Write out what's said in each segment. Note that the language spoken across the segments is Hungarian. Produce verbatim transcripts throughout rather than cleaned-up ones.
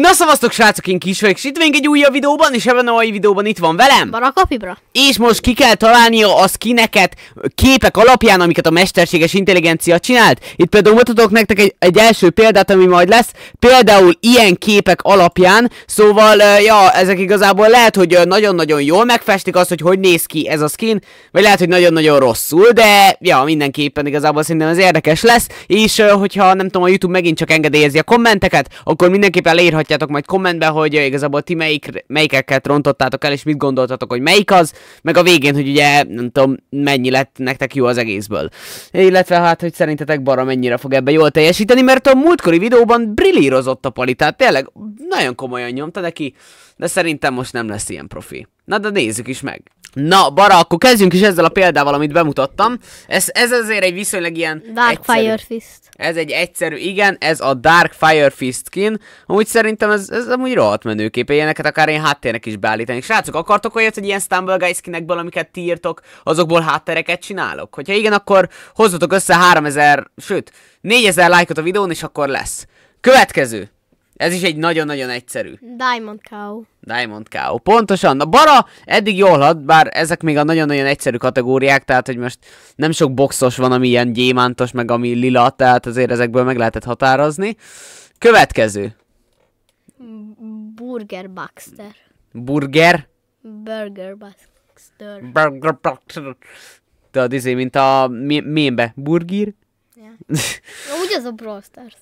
Na szavaztok srácok, én Kis vagyok, és itt vagyunk egy újabb videóban, és ebben a mai videóban itt van velem Bara Kapibra. És most ki kell találnia a skineket képek alapján, amiket a mesterséges intelligencia csinált. Itt például mutatok nektek egy, egy első példát, ami majd lesz. Például ilyen képek alapján. Szóval, ja, ezek igazából lehet, hogy nagyon-nagyon jól megfestik azt, hogy hogy néz ki ez a skin. Vagy lehet, hogy nagyon-nagyon rosszul, de ja, mindenképpen igazából szerintem ez érdekes lesz. És hogyha nem tudom, a YouTube megint csak engedélyezi a kommenteket, akkor mindenképpen leírhatjátok majd kommentben, hogy igazából ti melyik, melyikeket rontottátok el, és mit gondoltatok, hogy melyik az, meg a végén, hogy ugye nem tudom, mennyi lett nektek jó az egészből. Illetve hát, hogy szerintetek Bara mennyire fog ebbe jól teljesíteni, mert a múltkori videóban brillírozott a pali, tehát tényleg nagyon komolyan nyomta neki, de szerintem most nem lesz ilyen profi. Na de nézzük is meg. Na Bara, akkor kezdjünk is ezzel a példával, amit bemutattam. Ez, ez azért egy viszonylag ilyen Dark egyszerű. Fire Fist. Ez egy egyszerű, igen, ez a Dark Fire Fist skin. Amúgy szerintem ez, ez amúgy rohadt menőkép, ilyeneket akár én háttérnek is beállítani. Srácok, akartok olyat, hogy ilyen Stumble Guys skinekből, amiket ti írtok, azokból háttéreket csinálok? Hogyha igen, akkor hozzatok össze háromezer, sőt, négyezer lájkot a videón, és akkor lesz. Következő. Ez is egy nagyon-nagyon egyszerű. Diamond Cow. Diamond Cow. Pontosan. A Bara eddig jól hat, bár ezek még a nagyon-nagyon egyszerű kategóriák, tehát hogy most nem sok boxos van, ami ilyen gyémántos, meg ami lila, tehát azért ezekből meg lehetett határozni. Következő. Burger Baxter. Burger? Burger Baxter. Burger Baxter. Tudod, izé, mint a mémbe. Burgir? Yeah. Úgy az a Brawl Stars.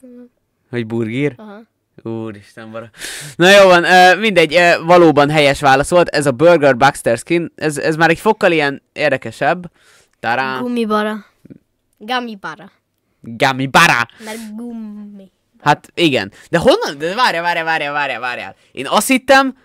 Hogy burgir? Aha. Úristen, Bara. Na jó van, uh, mindegy, uh, valóban helyes válasz volt. Ez a Burger Baxter skin, ez, ez már egy fokkal ilyen érdekesebb. Tará. Gumibara. Gumibara. Gumibara. Mert gumi. Hát igen. De honnan? De várjál, várjál, várjál, várjál, várjál. Én azt hittem,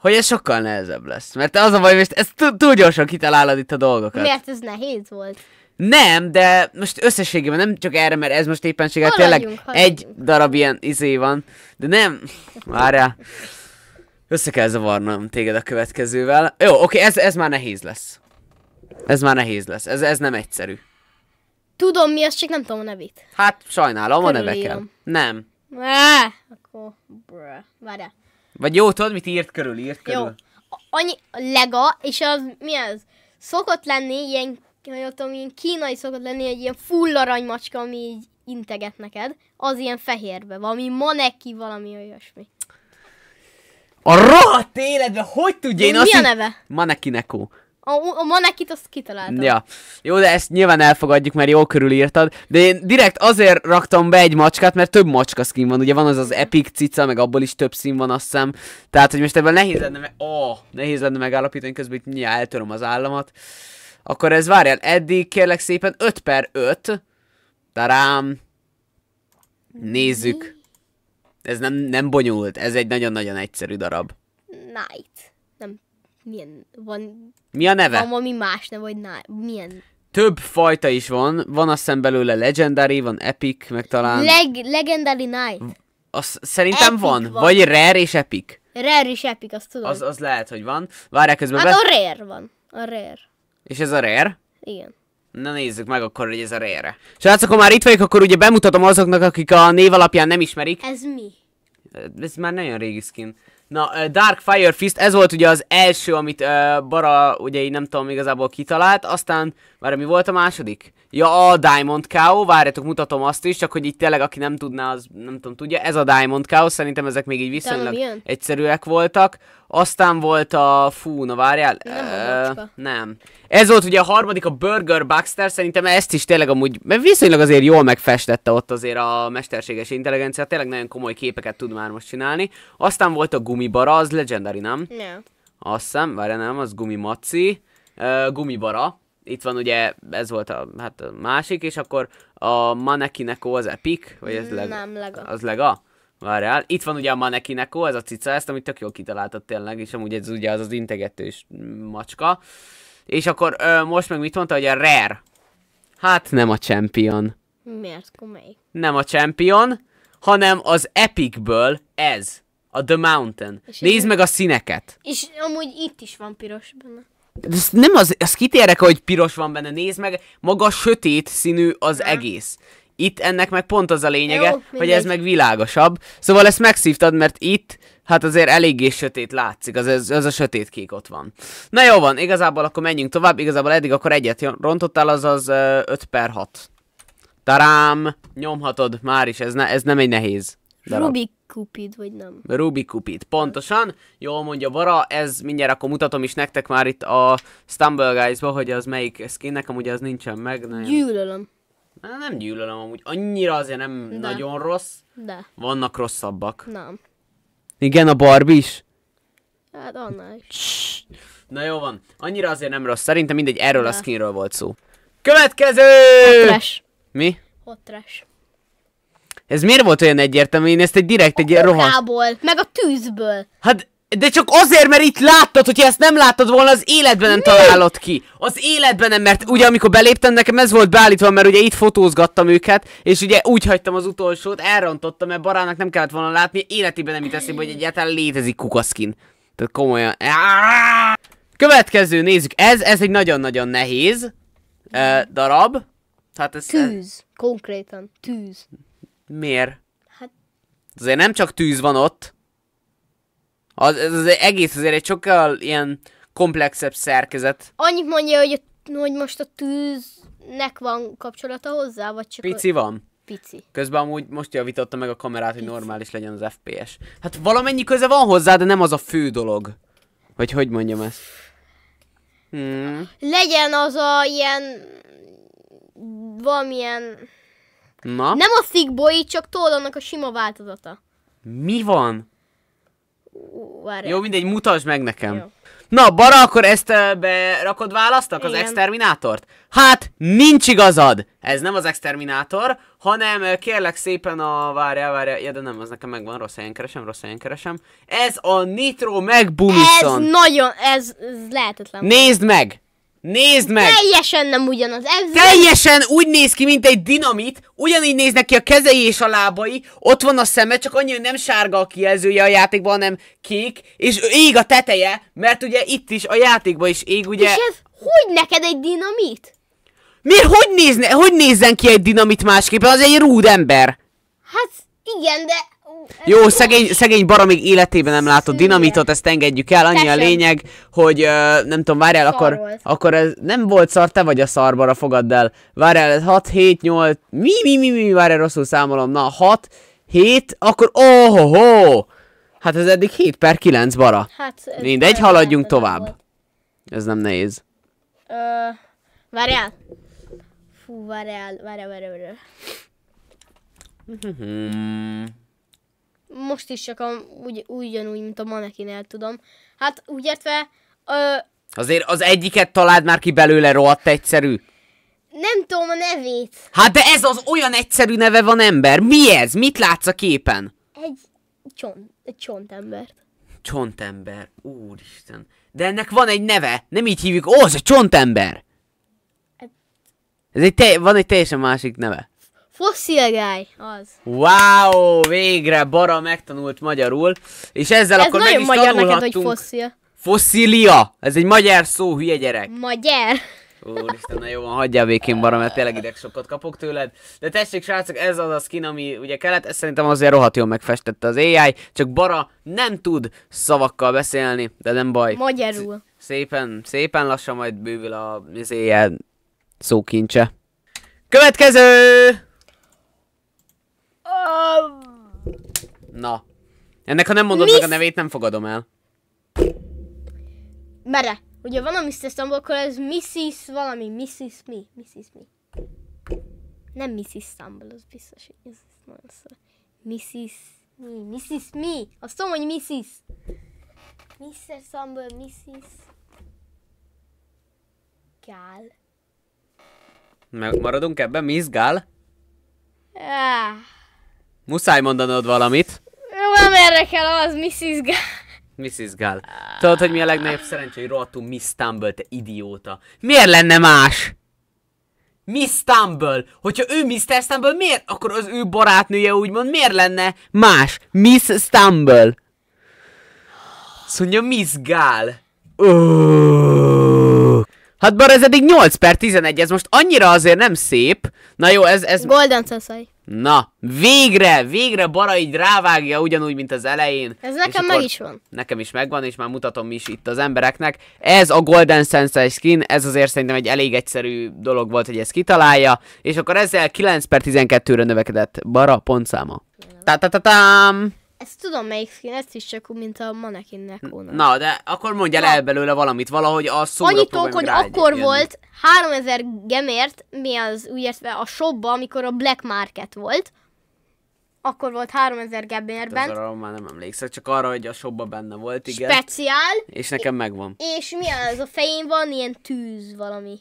hogy ez sokkal nehezebb lesz. Mert az a baj, most ezt túl gyorsan kitalálod itt a dolgokat. Miért ez nehéz volt? Nem, de most összességében nem csak erre, mert ez most éppenséggel tényleg egy darab ilyen izé van. De nem, várjál. Össze kell zavarnom téged a következővel. Jó, oké, ez, ez már nehéz lesz. Ez már nehéz lesz, ez, ez nem egyszerű. Tudom mi, azt csak nem tudom a nevét. Hát sajnálom, a nevekkel. Nem. Eee, akkor brr, várjál. Vagy jó, tudod mit írt körül, írt körül? Jó, annyi lega, és az mi ez? Szokott lenni ilyen... Jaj, tudom, ilyen kínai szokott lenni egy ilyen full aranymacska, ami így integet neked. Az ilyen fehérbe, valami maneki, valami olyasmi. A rohadt életben, hogy tudja én mi azt... Mi a neve? Manekineko. A, a manekit azt kitaláltam. Ja. Jó, de ezt nyilván elfogadjuk, mert jól körülírtad. De én direkt azért raktam be egy macskát, mert több macska skin van. Ugye van az az epic cica, meg abból is több szín van, azt hiszem. Tehát, hogy most ebben nehéz lenne, me oh, nehéz lenne megállapítani, közben itt nyilván eltöröm az államat. Akkor ez várjál, eddig kérlek szépen öt per öt. Tarám. Nézzük. Ez nem, nem bonyolult, ez egy nagyon-nagyon egyszerű darab. Night. Nem, milyen, van... Mi a neve? Van valami más neve, vagy night. Milyen? Több fajta is van, van azt hiszem belőle Legendary, van Epic, meg talán... Leg, legendary Night. Azt szerintem epic van. van, vagy Rare és Epic. Rare és Epic, azt tudom. Az, az lehet, hogy van. Várjál közben... Hát a Rare van, a Rare. És ez a rare? Igen. Na nézzük meg akkor, hogy ez a rare. Srácok, ha már itt vagyok, akkor ugye bemutatom azoknak, akik a név alapján nem ismerik. Ez mi? Ez már nagyon régi skin. Na, Dark Fire Fist, ez volt ugye az első, amit uh, Bara, ugye így nem tudom, igazából kitalált. Aztán, várj, mi volt a második? Ja, a Diamond Cow, várjátok, mutatom azt is, csak hogy itt tényleg, aki nem tudná, az nem tudom, tudja. Ez a Diamond Cow, szerintem ezek még így viszonylag egyszerűek voltak. Aztán volt a... Fú, na várjál. Nem, uh, nem. Ez volt ugye a harmadik, a Burger Baxter, szerintem ezt is tényleg amúgy, mert viszonylag azért jól megfestette ott azért a mesterséges intelligencia, tényleg nagyon komoly képeket tud már most csinálni. Aztán volt a Gumibara, az Legendary, nem? Nem. Azt hiszem, várjál, nem, az Gumimaci. Uh, gumibara. Itt van ugye, ez volt a, hát a másik, és akkor a Manekineko az Epic, vagy ez leg... Nem, lega. Az lega? Várjál. Itt van ugye a Manekineko, ez a cica, ezt amit tök jól kitaláltad tényleg, és amúgy ez ugye az az integetős macska. És akkor ö, most meg mit mondta, hogy a Rare? Hát nem a Champion. Miért? Komely? Nem a Champion, hanem az Epicből ez. A The Mountain. És nézd ez... meg a színeket. És amúgy itt is van piros benne. Ez nem az, az kitérek, hogy piros van benne, nézd meg, maga sötét színű az nem. egész. Itt ennek meg pont az a lényege, jó, hogy ez meg világosabb. Szóval ezt megszívtad, mert itt, hát azért eléggé sötét látszik, az, az a sötét kék ott van. Na jó van, igazából akkor menjünk tovább, igazából eddig akkor egyet rontottál, azaz öt per hat. Tarám, nyomhatod már is, ez, ne, ez nem egy nehéz darab. Ruby Cupid, vagy nem? Ruby Cupid, pontosan. Jól mondja Bara, ez mindjárt akkor mutatom is nektek már itt a Stumble Guys-ba, hogy az melyik skinnek, amúgy az nincsen meg. Nem. Gyűlölöm. Na, nem gyűlölöm amúgy, annyira azért nem de. Nagyon rossz. De. Vannak rosszabbak. Nem. Igen, a Barbie is? Hát annál is. Na jó van, annyira azért nem rossz, szerintem mindegy, erről de. A skinről volt szó. Következő! Hot Trash. Mi? Hot Trash. Ez miért volt olyan egyértelmű, én ezt egy direkt egy rohan... A meg a tűzből. Hát, de csak azért, mert itt láttad, hogyha ezt nem láttad volna, az életben nem mi? Találod ki. Az életben nem, mert ugye amikor beléptem, nekem ez volt beállítva, mert ugye itt fotózgattam őket, és ugye úgy hagytam az utolsót, elrontottam, mert Barának nem kellett volna látni, életében nem itt eszébe, hogy egyáltalán létezik kukaszkin. Tehát komolyan. Következő, nézzük, ez, ez egy nagyon-nagyon nehéz uh, darab. Hát ez, tűz, konkrétan, tűz. Miért? Hát... Azért nem csak tűz van ott. Az, az, az egész azért egy sokkal ilyen komplexebb szerkezet. Annyit mondja, hogy, hogy most a tűznek van kapcsolata hozzá, vagy csak... Pici a... van. Pici. Közben amúgy most javította meg a kamerát, pici. Hogy normális legyen az ef pé es. Hát valamennyi köze van hozzá, de nem az a fő dolog. Vagy hogy mondjam ezt? Hmm. Legyen az a ilyen... valamilyen... Na? Nem a szikboi, csak tollonnak a sima változata. Mi van? Várjál. Jó, mindegy, mutasd meg nekem. Jó. Na, Bara, akkor ezt uh, berakod választak, igen. Az Exterminátort? Hát, nincs igazad! Ez nem az Exterminátor, hanem uh, kérlek szépen a... Várjál, várjál, ja, de nem, az nekem megvan, rossz helyen keresem, rossz helyen keresem. Ez a Nitro megbumiszon. Ez nagyon, ez, ez lehetetlen. Nézd van. Meg! Nézd meg! Teljesen nem ugyanaz. Ez teljesen nem... úgy néz ki, mint egy dinamit, ugyanígy néznek ki a kezei és a lábai, ott van a szeme, csak annyi, hogy nem sárga a kijelzője a játékban, hanem kék, és ég a teteje, mert ugye itt is, a játékban is ég, ugye... És ez hogy neked egy dinamit? Miért? Hogy, nézne, hogy nézzen ki egy dinamit másképpen? Az egy rúd ember. Hát igen, de... Jó, szegény, szegény Bara még életében nem látott dinamitot, ezt engedjük el, annyi a lényeg, hogy uh, nem tudom, várjál, akkor, akkor ez nem volt szar, te vagy a szar, Bara, fogadd el. Várjál, ez hat, hét, nyolc, mi, mi, mi, mi, várjál, rosszul számolom, na hat, hét, akkor ohoho, hát ez eddig hét per kilenc, Bara. Hát, mindegy, haladjunk tovább. Volt. Ez nem nehéz. Ö, várjál. Fú, várjál, várjál, várjál, várjál. Hmm. Most is csak a, ugy, ugyanúgy, mint a manekin el tudom. Hát úgy értve... Ö... Azért az egyiket találd már ki belőle, rohadt egyszerű. Nem tudom a nevét. Hát de ez az olyan egyszerű neve van, ember. Mi ez? Mit látsz a képen? Egy, csont, egy csontember. Csontember, úristen. De ennek van egy neve, nem így hívjuk. Ó, ez egy csontember. Ez egy te, van egy teljesen másik neve. Fosszilgáj, az. Wow, végre Bara megtanult magyarul. És ezzel ez akkor meg is tanulhattunk. Ez nagyon magyar neked, hogy fosszil. Fosszília. Ez egy magyar szó, hülye gyerek. Magyar. Úristen, na jó van, hagyjál békén, Bara, mert tényleg ideg sokat kapok tőled. De tessék, srácok, ez az a skin, ami ugye kellett. Ez szerintem azért rohadt jól megfestette az á i. Csak Bara nem tud szavakkal beszélni, de nem baj. Magyarul. Szépen, szépen lassan majd bővül a ilyen szókincse. Következő! Na. Ennek ha nem mondod Miss... meg a nevét, nem fogadom el. Mere. Ugye van a miszter Stumble, akkor ez misszisz valami. misszisz mi? misszisz mi? Nem misszisz Stumble, az biztos, hogy ez nagyon szó. misszisz mi? misszisz mi? Azt tudom, hogy misszisz. miszter Stumble, misszisz... Gál. Megmaradunk ebben, Miss Gál? Ah. Muszáj mondanod valamit. Nem érdekel az, misszisz Gál. misszisz Gál. Tudod, hogy mi a legnagyobb szerencsé, hogy rohadtul Miss Stumble, te idióta. Miért lenne más? Miss Stumble. Hogyha ő miszter Stumble, miért? Akkor az ő barátnője úgymond, miért lenne más? Miss Stumble. Azt mondja, Miss Gál. Hát bár ez eddig nyolc per tizenegy, ez most annyira azért nem szép. Na jó, ez... ez... Golden Sunshine. Na, végre, végre Bara így rávágja ugyanúgy, mint az elején. Ez nekem meg is van. Nekem is megvan, és már mutatom is itt az embereknek. Ez a Golden Sunshine skin, ez azért szerintem egy elég egyszerű dolog volt, hogy ezt kitalálja. És akkor ezzel kilenc per tizenkettőre növekedett Bara pontszáma. Ta-ta-ta-tám! Ezt tudom melyik skin, ezt is csak úgy, mint a Manekinekónak. Na, de akkor mondjál el belőle valamit, valahogy a szóra próbáljunk hogy akkor jönni. Volt háromezer gemért, mi az úgy értve a shopba, amikor a Black Market volt. Akkor volt háromezer gemérben. Arra már nem emlékszek, csak arra, hogy a shopba benne volt, igen. Speciál. És nekem megvan. És mi az, a fején van ilyen tűz valami.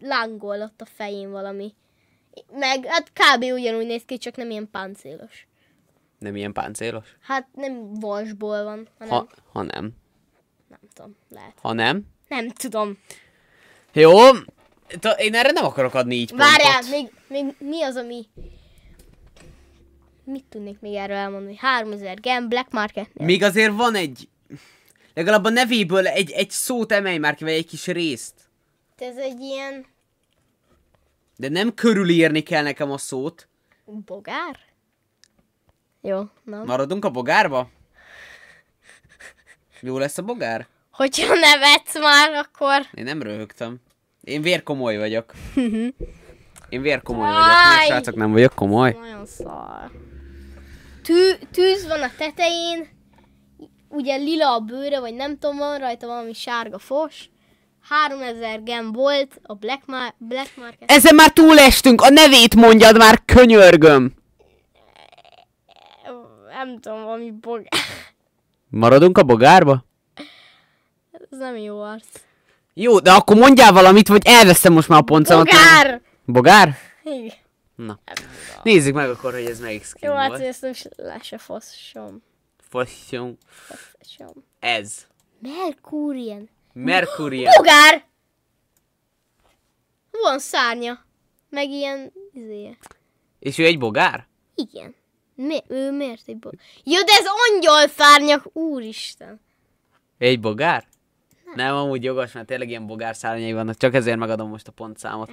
Lángol ott a fején valami. Meg hát kb. Ugyanúgy néz ki, csak nem ilyen páncélos. Nem ilyen páncélos? Hát nem vasból van, hanem... Ha, ha nem. Nem tudom, lehet. Ha nem? Nem tudom. Jó, én erre nem akarok adni így pontot. Várjál, még, még mi az, ami... Mit tudnék még erről elmondani? háromezer gem, Black Market. Még azért van egy... Legalább a nevéből egy, egy szót emelj már ki, vagy egy kis részt. Ez egy ilyen... De nem körülírni kell nekem a szót. Bogár? Jó, na. Maradunk a bogárba? Jó lesz a bogár? Hogyha nevetsz már, akkor... Én nem röhögtem. Én vérkomoly vagyok. Én vérkomoly vagyok. Még srácok, nem vagyok komoly. Nagyon szar. Tű, tűz van a tetején. Ugye lila a bőre, vagy nem tudom, van rajta valami sárga fos. háromezer gem volt a Black, Mar Black Market. Ezen már túlestünk, a nevét mondjad már, könyörgöm. Nem tudom, valami bogár. Maradunk a bogárba? Ez nem jó arc. Jó, de akkor mondjál valamit, vagy elveszem most már a pontszámot. Bogár! Bogár? Igen. Na. Nézzük meg akkor, hogy ez melyik skin volt. Jó, hát ezt nem se foszsom. Foszsom. Foszsom. Ez. Mercurien. Mercurien. Bogár! Van szárnya. Meg ilyen... Izéje. És ő egy bogár? Igen. Mi, ő miért egy bogár? Jó, de ez angyalszárnyak, úristen! Egy bogár? Nem. Nem, amúgy jogos, mert tényleg ilyen bogárszárnyai vannak, csak ezért megadom most a pontszámot.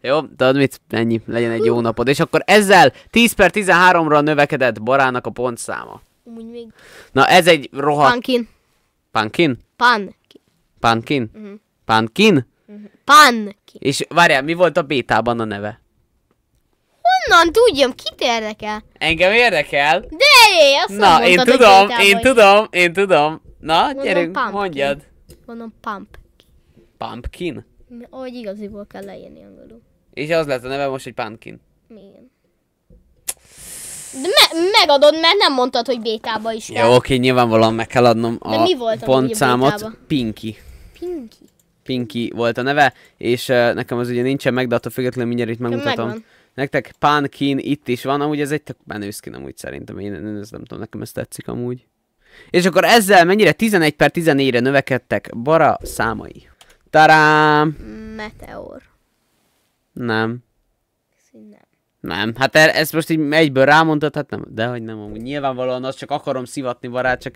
Jó, tudod mit? Ennyi, legyen egy jó napod. És akkor ezzel tíz per tizenháromra növekedett Barának a pontszáma. Úgy még... Na ez egy rohadt... Pumpkin. Pumpkin? Pumpkin. Pumpkin? Uh-huh. Pumpkin? Uh-huh. Pumpkin. És várjál, mi volt a bétában a neve? Honnan tudjam, kit érdekel? Engem érdekel. De éj, azt na, én tudom, én tudom, én tudom. Na, mondom, gyerünk, pumpkin. Mondjad. Mondom pump. Pumpkin? Ahogy igaziból kell leírni angolul. És az lett a neve most, hogy pumpkin. Milyen? De me megadod, mert nem mondtad, hogy bétába is kell. Jó, oké, nyilvánvalóan meg kell adnom a, a pontszámot. Pinky. Pinky? Pinky volt a neve, és uh, nekem az ugye nincsen meg, de attól függetlenül mindjárt itt megmutatom. Megvan. Nektek Pumpkin itt is van, amúgy ez egy tök menőszkin amúgy szerintem, én, én ezt nem tudom, nekem ez tetszik amúgy. És akkor ezzel mennyire tizenegy per tizennégyre növekedtek Bara számai. Tarám! Meteor. Nem. Nem. Nem, hát er, ezt most így egyből rámondtad, hát nem, dehogy nem amúgy. Nyilvánvalóan azt csak akarom szivatni Barát, csak...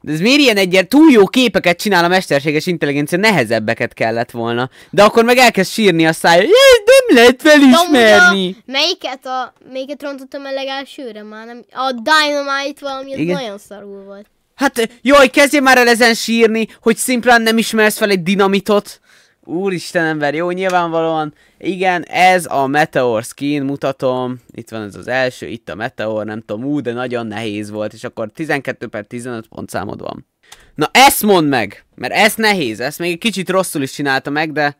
De ez miért ilyen egyért túl jó képeket csinál a mesterséges intelligencia, nehezebbeket kellett volna. De akkor meg elkezd sírni a szája, nem lehet felismerni. Tom, a, melyiket, a, melyiket rontottam el legelsőre már, nem, a Dynamite valami, igen. Az nagyon szarul volt. Hát jaj, kezdj már el ezen sírni, hogy szimplán nem ismersz fel egy dinamitot. Úristen ember, jó, nyilvánvalóan, igen, ez a Meteor skin, mutatom, itt van ez az első, itt a Meteor, nem tudom, ú, de nagyon nehéz volt, és akkor tizenkettő per tizenöt pontszámod van. Na ezt mondd meg, mert ez nehéz, ezt még egy kicsit rosszul is csinálta meg, de...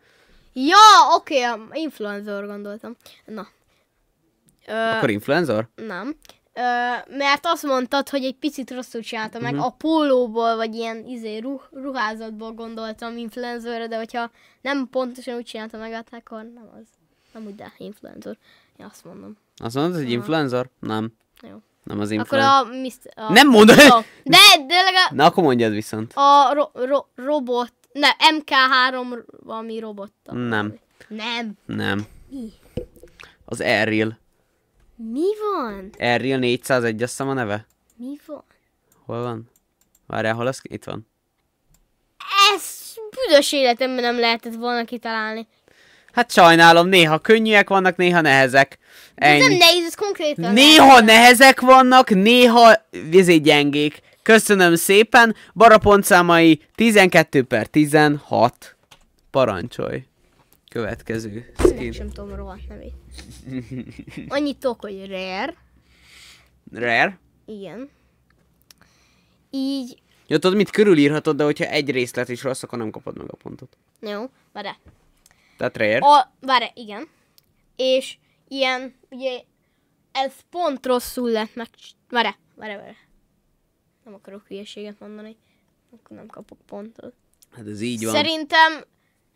Ja, oké, okay, influencer gondoltam. Na. Ö, akkor influencer? Nem. Ö, mert azt mondtad, hogy egy picit rosszul csinálta meg, uh-huh. A pólóból, vagy ilyen izé, ruh, ruházatból gondoltam influencerre, de hogyha nem pontosan úgy csinálta meg, hát akkor nem az. Nem úgy, de influencer. Én azt mondom. Azt mondod, hogy influencer? Nem. Jó. Nem az influencer. Akkor a, a... Nem mondod! No. De, de legalább... Na, akkor mondjad viszont. A ro ro robot... Ne, em ká három valami robottal. Nem. Nem. Nem. Mi? Az Aerial. Mi van? Aerial négyszázegy, azt hiszem a neve. Mi van? Hol van? Várjál, hol az? Itt van. Ez büdös életemben nem lehetett volna kitalálni. Hát sajnálom, néha könnyűek vannak, néha nehezek. Ennyi. Ez nem nehéz, ez konkrétan. Néha nem. Nehezek vannak, néha vizé gyengék. Köszönöm szépen, Bara pontszámai tizenkettő per tizenhat. Parancsolj. Következő. Nem sem tudom rohadt nevét. Annyit tudok, hogy rare. Rare? Igen. Így... Jó, tudod, mit körülírhatod, de hogyha egy részlet is rossz, akkor nem kapod meg a pontot. Jó, várjál. Tehát rare? A, várjál, igen. És ilyen, ugye, ez pont rosszul lett meg... Várjál, várjál, várjál. Nem akarok hülyeséget mondani, akkor nem kapok pontot. Hát ez így van. Szerintem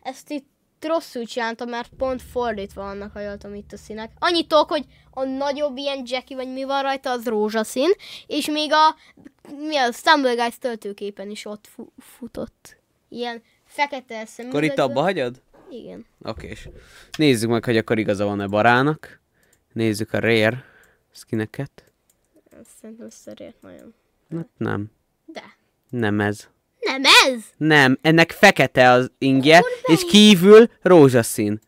ezt itt rosszul csináltam, mert pont fordítva annak hajoltam itt a színek. Annyit tudok, hogy a nagyobb ilyen Jackie, vagy mi van rajta, az rózsaszín, és még a, mi a Stumble Guys töltőképen is ott fu futott. Ilyen fekete szemüvegben. Akkor itt abba hagyod? Igen. Oké, és nézzük meg, hogy akkor igaza van-e Barának. Nézzük a rare skineket. Szerintem szerint nagyon. Hát nem. De. Nem ez. Nem ez? Nem, ennek fekete az ingje, és kívül rózsaszín.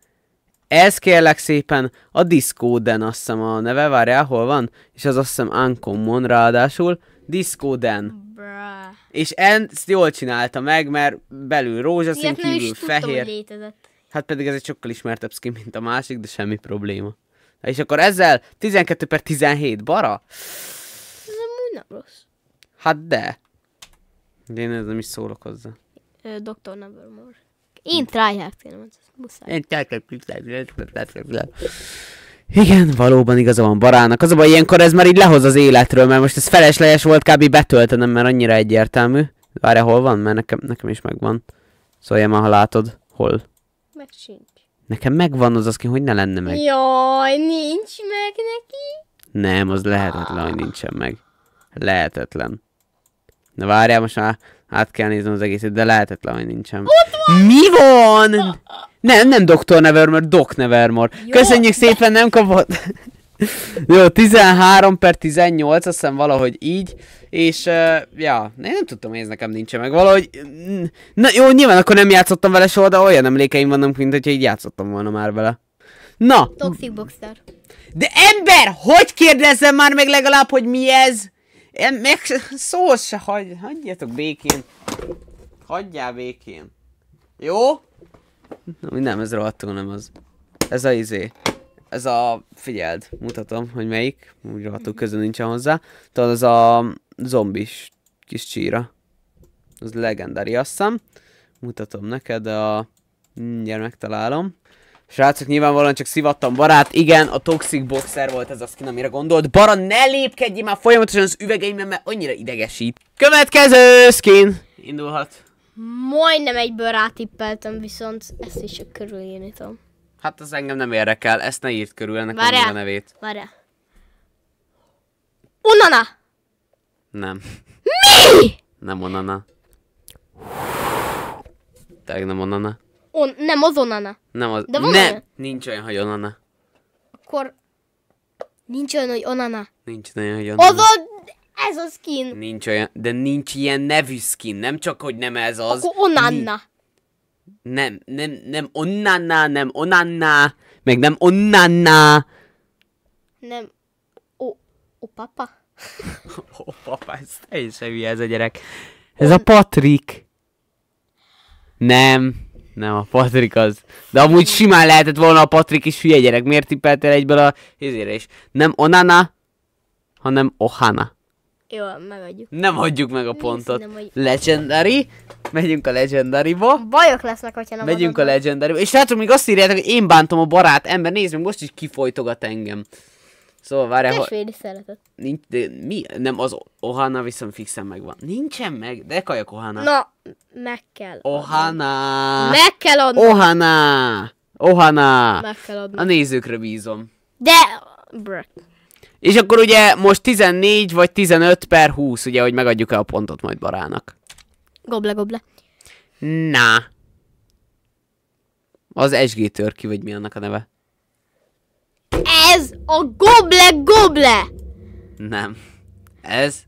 Ez kérlek szépen a Discoden, azt hiszem a neve, várjál, hol van? És az azt hiszem uncommon, ráadásul Discoden. Brá. És ezt jól csinálta meg, mert belül rózsaszín, kívül is fehér. Tudtam, hát pedig ez egy sokkal ismertebb skin, mint a másik, de semmi probléma. És akkor ezzel tizenkettő per tizenhét, Bara? Ez amúgy nem rossz. Hát de. De én nem is szólok hozzá. doktor Nevermore. Én tryhard kérem, ez muszáj. Én tryhard. Igen, valóban igaza van Barának. Az a baj, ilyenkor ez már így lehoz az életről, mert most ez felesleges volt kb. Betöltenem, mert annyira egyértelmű. Várjál, hol van? Mert nekem, nekem is megvan. Szóljál már, ha látod. Hol? Meg sincs. Nekem megvan az az ki, hogy ne lenne meg. Jaj, nincs meg neki? Nem, az lehetetlen, hogy nincsen meg. Lehetetlen. Na várjál, most már át kell néznem az egészet, de lehetetlen, hogy nincsen. Van. Mi van? Nem, nem doktor Nevermore, Doc Nevermore. Jó, köszönjük de... szépen, nem kapott. Jó, tizenhárom per tizennyolc, azt hiszem valahogy így. És, uh, ja, én nem tudtam, hogy ez nekem nincsen meg. Valahogy, na jó, nyilván akkor nem játszottam vele soha, de olyan emlékeim vannak, mint hogyha így játszottam volna már vele. Na. Toxic Boxer. De ember, hogy kérdezzem már meg legalább, hogy mi ez? Én meg szó se hagy, hagyjátok békén. Hagyjál békén. Jó? Nem, ez rohadtul nem az. Ez a izé. Ez a, figyeld, mutatom, hogy melyik. Úgy rohadtul közül nincsen hozzá. Tudod, az a zombis kis csíra. Az legendári, azt hiszem. Mutatom neked a... Mindjárt megtalálom. Srácok, nyilvánvalóan csak szivattam Barát, igen, a Toxic Boxer volt ez a skin, amire gondolt. Bara, ne lépkedjél már folyamatosan az üvegeimben, mert annyira idegesít. Következő skin! Indulhat. Majdnem egyből rátippeltem, viszont ezt is csak körülírni tudom. Hát az engem nem érdekel, ezt ne írd körül, ennek mondja a nevét. Várjál. Ohana! Nem. Mi? Nem Ohana. Tényleg nem Ohana. On, nem az Ohana. Nem az. De van nem. Olyan? Nincs olyan, hogy Ohana. Akkor... Nincs olyan, hogy Ohana. Nincs olyan, hogy Ohana. Az a... Ez a skin. Nincs olyan... De nincs ilyen nevű skin. Nem csak, hogy nem ez az. Akkor Ohana. Nem, nem, nem Ohana, nem Ohana. Meg nem Ohana. Nem... Ó... Ó papa? Ó papa, ez teljesen hülye ez a gyerek. Ez On... a Patrik. Nem. Nem, a Patrik az. De amúgy simán lehetett volna a Patrik is, hülye gyerek. Miért tippeltél egyből a hizére is? Nem Ohana, hanem Ohana. Jó, megadjuk. Nem adjuk meg a pontot. Nem, nem, nem. Legendary. Megyünk a Legendary-ba. Bajok lesznek, hogyha nem megyünk adom. A Legendary-ba. És látom, még azt írjátok, hogy én bántom a Barát. Ember, nézd meg, most is kifolytogat engem. Szóval várjál, hogy... Tesvéri szeretet. Nincs, de mi? Nem, az Ohana viszont fixen megvan. Nincsen meg, de kajak Ohana. Na, meg kell Ohana. Meg kell adni. Ohana. Ohana. Meg kell adni. A nézőkre bízom. De... Brr. És akkor ugye most tizennégy vagy tizenöt per húsz, ugye, hogy megadjuk-e a pontot majd Barának. Gobble Gobble. Na. Az es gé Turkey, vagy mi annak a neve? Ez a Gobble Gobble! Nem. Ez...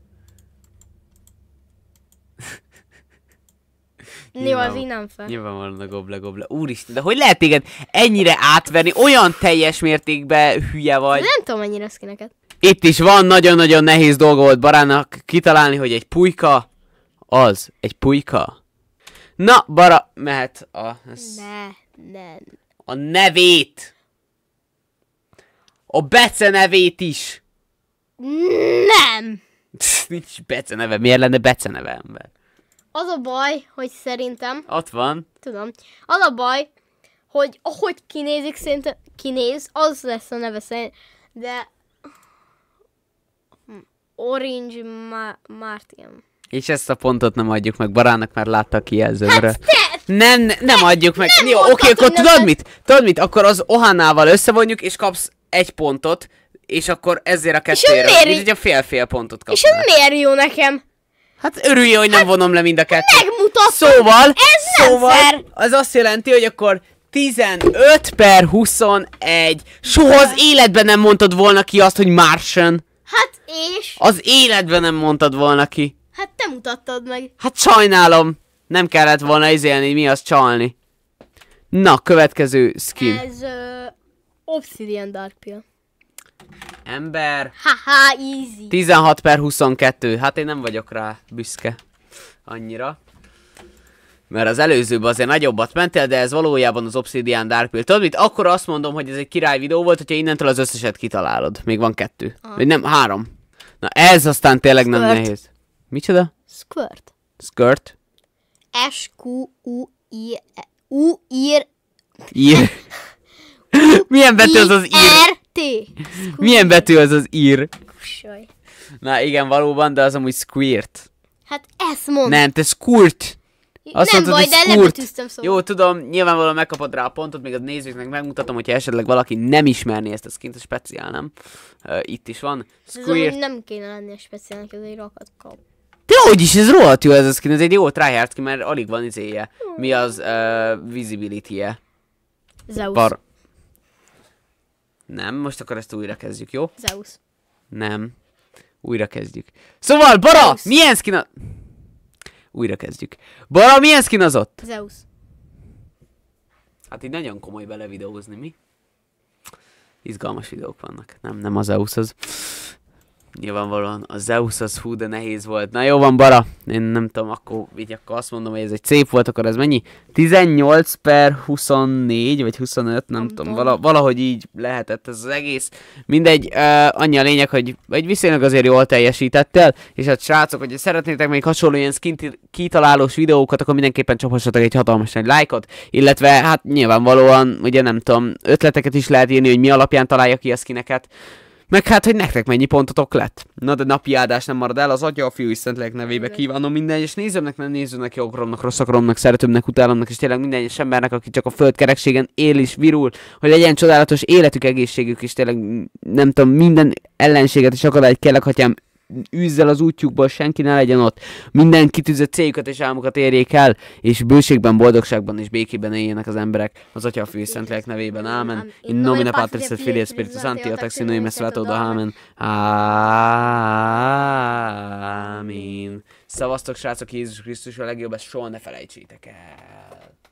Jó, az így nem fel. Nyilvánvalóan a Gobble Gobble. Úristen, de hogy lehet téged ennyire átverni? Olyan teljes mértékben hülye vagy. Nem tudom ennyire skineket. Itt is van, nagyon-nagyon nehéz dolga volt Barának kitalálni, hogy egy pulyka az egy pulyka. Na, Bara mehet a... Ne, nem. A nevét. A Bece nevét is. Nem. Nincs Bece neve. Miért lenne Bece neve, ember? Az a baj, hogy szerintem... Ott van. Tudom. Az a baj, hogy ahogy kinézik, szerintem kinéz, az lesz a neve szerint. De... Orange Ma- Martin. És ezt a pontot nem adjuk meg Barának, mert látta a kijelzőre. Hát nem, nem, nem adjuk meg. Nem jó, oké, okay, akkor tudod nem... mit? Tudod mit? Akkor az Ohanával összevonjuk, és kapsz egy pontot, és akkor ezért a kettőre. És ugye fél-fél pontot kapsz. És ez miért jó nekem? Hát örülj, hogy nem hát vonom le mind a kettőt. Megmutattam. Szóval, ez szóval nem fair. Az azt jelenti, hogy akkor tizenöt per huszonegy. Soha az életben nem mondtad volna ki azt, hogy Martian. Hát és? Az életben nem mondtad volna ki. Hát te mutattad meg. Hát sajnálom. Nem kellett volna izélni, mi az csalni. Na, következő skin. Ez uh, Obsidian Dark pill. Ember. Haha, easy. tizenhat per huszonkettő. Hát én nem vagyok rá büszke. Annyira. Mert az előzőben azért nagyobbat mentél, de ez valójában az Obsidian Dark Pill. Tudod mit? Akkor azt mondom, hogy ez egy király videó volt, hogyha innentől az összeset kitalálod. Még van kettő. Aha. Vagy nem, három. Na ez aztán tényleg Squirt. Nem nehéz. Micsoda? Squirt. Squirt. S Q U I R. Ír. Milyen betű az az ír? T. Milyen betű az az ír? Kussaj. Na igen, valóban, de az amúgy Squirt. Hát ezt mondom. Nem, te Squirt. Azt nem mondtad, baj, de lebetűztem szóval. Jó, tudom, nyilvánvalóan megkapod rá a pontot, még a nézőknek megmutatom, hogyha esetleg valaki nem ismerné ezt a skint, a speciál, nem? Uh, itt is van. Squirt. Nem kéne lenni a speciálnak, ez egy rakat kap. De hogy is, ez rohadt jó ez a skin, ez egy jó tryhard ki, mert alig van izéje. Mi az uh, visibility-je? Zeus. Bar nem, most akkor ezt újra kezdjük, jó? Zeus. Nem. Újra kezdjük. Szóval, Bara, Zeus. Milyen skin a... Újra kezdjük. Bara, milyen skin az ott? Zeus. Hát így nagyon komoly bele videózni, mi? Izgalmas videók vannak. Nem, nem a Zeus az. Nyilvánvalóan a Zeus az hú, de nehéz volt. Na jó van, Bara. Én nem tudom, akkor így akkor azt mondom, hogy ez egy szép volt, akkor ez mennyi? tizennyolc per huszonnégy, vagy huszonöt, nem, nem tudom. Vala, valahogy így lehetett ez az egész. Mindegy, uh, annyi a lényeg, hogy egy viszonylag azért jól teljesítettél. És hát srácok, hogyha szeretnétek még hasonló ilyen skin kitalálós videókat, akkor mindenképpen csaphassatok egy hatalmas nagy lájkot. Illetve hát nyilvánvalóan, ugye nem tudom, ötleteket is lehet írni, hogy mi alapján találja ki a skineket. Meg hát, hogy nektek mennyi pontotok lett. Na de napi áldás nem marad el, az Atya, a Fiú és Szentlélek nevébe kívánom minden egyes nézőmnek, nem nézőnek, jogromnak, rosszakromnak, szeretőmnek, utálomnak, és tényleg minden egyes embernek, aki csak a földkerekségen él és virul, hogy legyen csodálatos életük, egészségük, és tényleg nem tudom, minden ellenséget és akadályt kérlek, hatyám, üzzel az útjukból, senki ne legyen ott. Minden kitűzött céljukat és álmukat érjék el, és bőségben, boldogságban és békében éljenek az emberek. Az Atya, a Fiú és Szentlélek nevében. Ámen. In nomine Patris et Filii et Spiritus Sancti, et ex nunc et seculum amen. Ámen. Szavaztok, srácok, Jézus Krisztus a legjobb, ezt soha ne felejtsétek el.